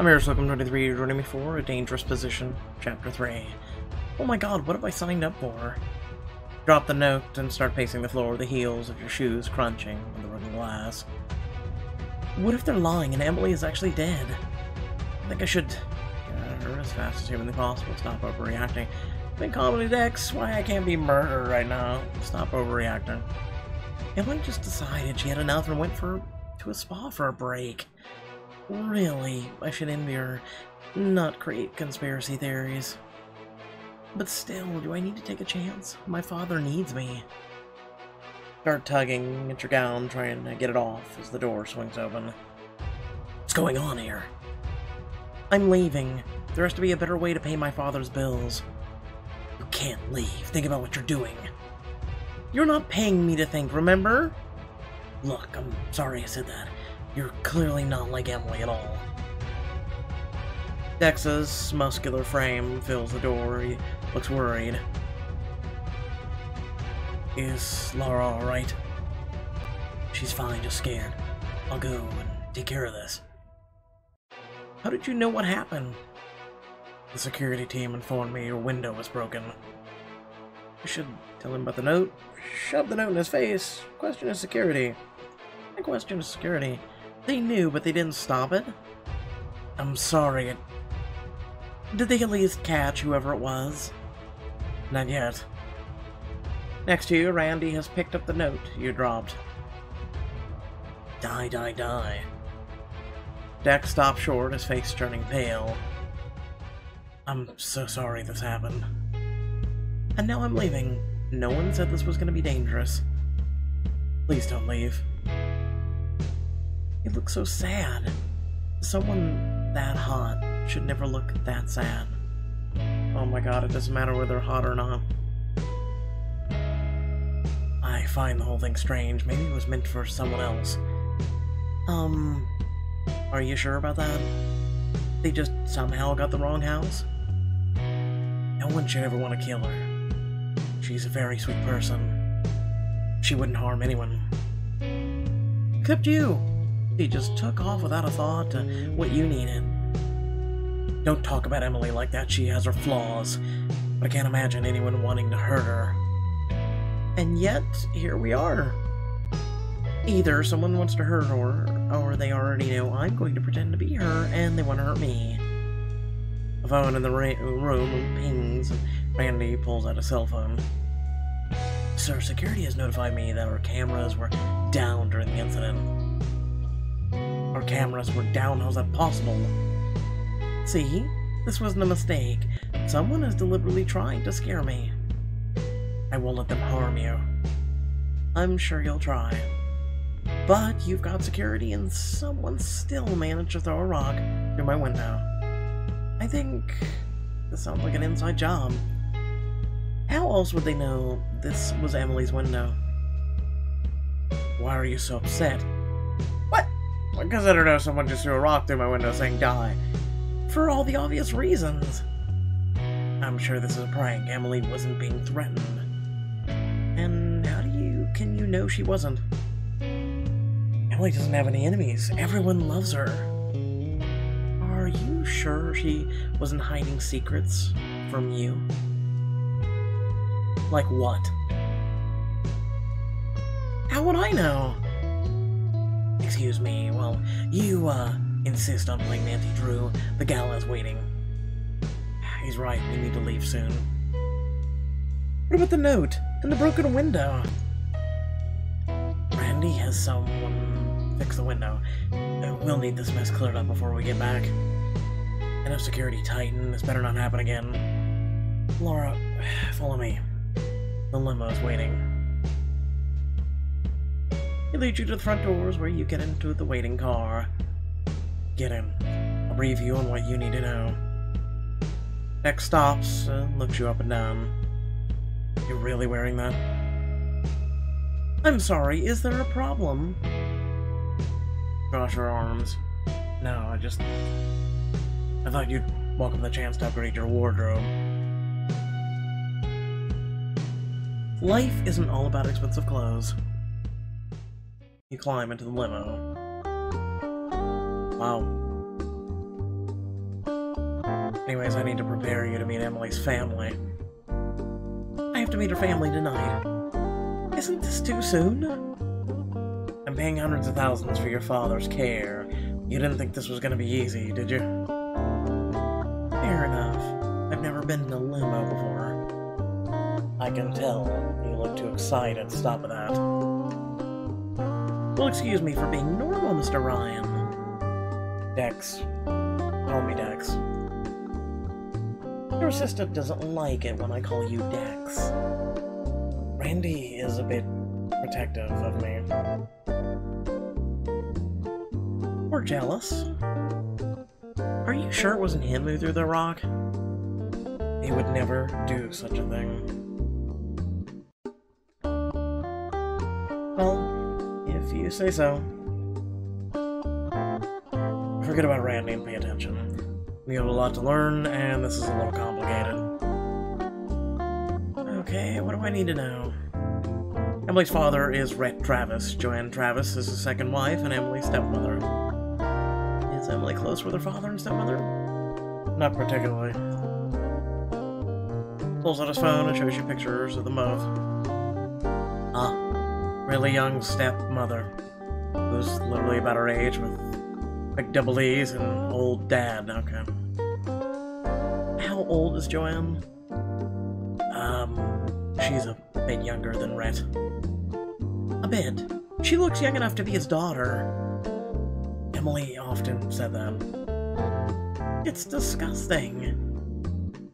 I'm HereSoLokim23, joining me for A Dangerous Position, Chapter 3. Oh my god, what have I signed up for? Drop the note and start pacing the floor with the heels of your shoes crunching on the running glass. What if they're lying and Emily is actually dead? I think I should get out of her as fast as humanly possible. Stop overreacting. Think Callie Dex, why I can't be murdered right now. Stop overreacting. Emily just decided she had enough and went to a spa for a break. Really, I should envy her, not create conspiracy theories. But still, do I need to take a chance? My father needs me. Start tugging at your gown, trying to get it off as the door swings open. What's going on here? I'm leaving. There has to be a better way to pay my father's bills. You can't leave. Think about what you're doing. You're not paying me to think, remember? Look, I'm sorry I said that. You're clearly not like Emily at all. Dex's muscular frame fills the door. He looks worried. Is Laura alright? She's fine, just scared. I'll go and take care of this. How did you know what happened? The security team informed me your window was broken. I should tell him about the note. Shove the note in his face. Question his security. I question his security. They knew, but they didn't stop it? I'm sorry. Did they at least catch whoever it was? Not yet. Next to you, Randy has picked up the note you dropped. Die, die, die. Dex stops short, his face turning pale. I'm so sorry this happened. And now I'm leaving. No one said this was going to be dangerous. Please don't leave. You look so sad. Someone that hot should never look that sad. Oh my god, it doesn't matter whether they're hot or not. I find the whole thing strange. Maybe it was meant for someone else. Are you sure about that? They just somehow got the wrong house? No one should ever want to kill her. She's a very sweet person. She wouldn't harm anyone. Except you! She just took off without a thought to what you needed. Don't talk about Emily like that. She has her flaws, but I can't imagine anyone wanting to hurt her. And yet, here we are. Either someone wants to hurt her, or they already know I'm going to pretend to be her, and they want to hurt me. A phone in the room pings, and Randy pulls out a cell phone. Sir, security has notified me that our cameras were down during the incident. Our cameras were down? How's that possible? See? This wasn't a mistake. Someone is deliberately trying to scare me. I won't let them harm you. I'm sure you'll try. But you've got security and someone still managed to throw a rock through my window. I think this sounds like an inside job. How else would they know this was Emily's window? Why are you so upset? What? Because I don't know, someone just threw a rock through my window saying die. For all the obvious reasons. I'm sure this is a prank. Emily wasn't being threatened. And how do you... can you know she wasn't? Emily doesn't have any enemies. Everyone loves her. Are you sure she wasn't hiding secrets from you? Like what? How would I know? Excuse me, well, you, insist on playing Nancy Drew. The gal is waiting. He's right, we need to leave soon. What about the note? And the broken window? Randy has someone fix the window. We'll need this mess cleared up before we get back. Enough security, Titan. This better not happen again. Laura, follow me. The limo is waiting. It leads you to the front doors where you get into the waiting car. Get in. I'll brief you on what you need to know. Dex stops and looks you up and down. You're really wearing that? I'm sorry, is there a problem? Cross your arms. No, I thought you'd welcome the chance to upgrade your wardrobe. Life isn't all about expensive clothes. You climb into the limo. Wow. Anyways, I need to prepare you to meet Emily's family. I have to meet her family tonight. Isn't this too soon? I'm paying hundreds of thousands for your father's care. You didn't think this was going to be easy, did you? Fair enough. I've never been in a limo before. I can tell. You look too excited. Stop that. Well, excuse me for being normal, Mr. Ryan. Dex. Call me Dex. Your sister doesn't like it when I call you Dex. Randy is a bit protective of me. Or jealous. Are you sure it wasn't him who threw the rock? He would never do such a thing. Well, if you say so. Forget about Randy and pay attention. We have a lot to learn, and this is a little complicated. Okay, what do I need to know? Emily's father is Rhett Travis. Joanne Travis is his second wife, and Emily's stepmother. Is Emily close with her father and stepmother? Not particularly. Pulls out his phone and shows you pictures of them both. Ah, really young stepmother, who's literally about her age, with like double E's and old dad. Okay. How old is Joanne? She's a bit younger than Rhett. A bit. She looks young enough to be his daughter. Emily often said that. It's disgusting.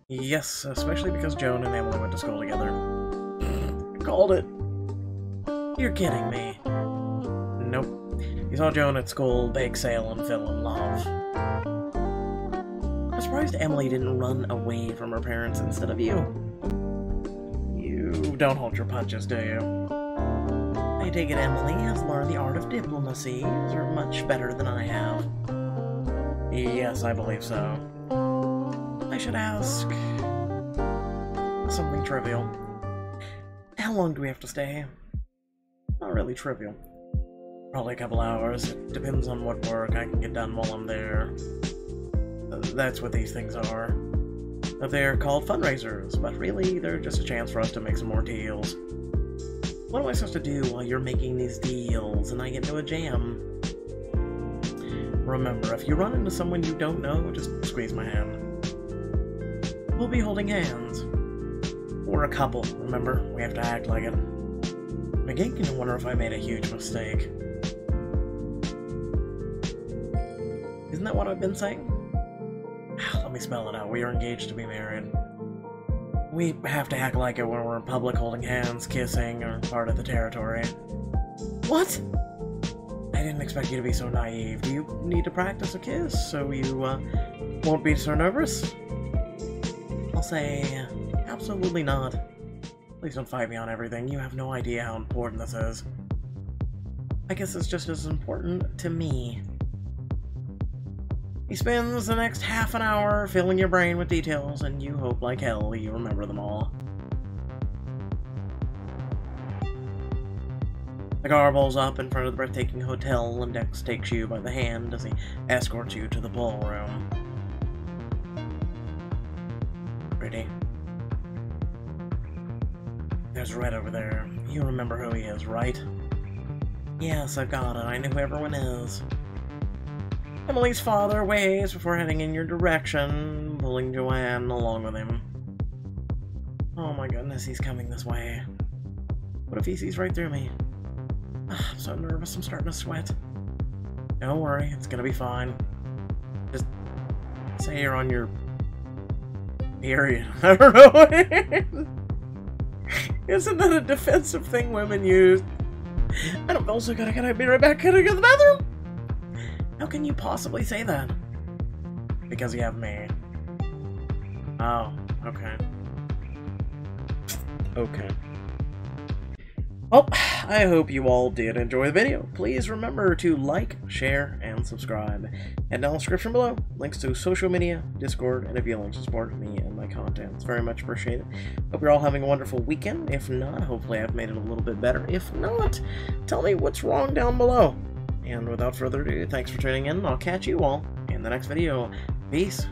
Yes, especially because Joan and Emily went to school together. Called it. You're kidding me. Nope. He saw Joan at school, bake sale, and fell in love. I'm surprised Emily didn't run away from her parents instead of you. You don't hold your punches, do you? I take it Emily has learned the art of diplomacy much better than I have. Yes, I believe so. I should ask something trivial. How long do we have to stay? Not really trivial. Probably a couple hours. It depends on what work I can get done while I'm there. That's what these things are. They're called fundraisers, but really they're just a chance for us to make some more deals. What am I supposed to do while you're making these deals and I get into a jam? Remember, if you run into someone you don't know, just squeeze my hand. We'll be holding hands. We're a couple, remember? We have to act like it. I'm again gonna wonder if I made a huge mistake. Isn't that what I've been saying? Let me spell it out. We are engaged to be married. We have to act like it when we're in public, holding hands, kissing, or part of the territory. What? I didn't expect you to be so naive. Do you need to practice a kiss so you won't be so nervous? I'll say, absolutely not. Please don't fight me on everything. You have no idea how important this is. I guess it's just as important to me. He spends the next half an hour filling your brain with details, and you hope like hell you remember them all. The car pulls up in front of the breathtaking hotel, and Dex takes you by the hand as he escorts you to the ballroom. Pretty. There's Rhett over there. You remember who he is, right? Yes, I've got it. I know who everyone is. Emily's father waves before heading in your direction, pulling Joanne along with him. Oh my goodness, he's coming this way. What if he sees right through me? I'm so nervous, I'm starting to sweat. Don't worry, it's gonna be fine. Just say you're on your period. I don't know. Isn't that a defensive thing women use? I don't feel so good, can I be right back? Can I go to the bathroom? How can you possibly say that? Because you have me. Oh, okay. Okay. Well, I hope you all did enjoy the video. Please remember to like, share, and subscribe. And down in the description below, links to social media, Discord, and if you'd like to support me and my content. It's very much appreciated. Hope you're all having a wonderful weekend. If not, hopefully I've made it a little bit better. If not, tell me what's wrong down below. And without further ado, thanks for tuning in. I'll catch you all in the next video. Peace.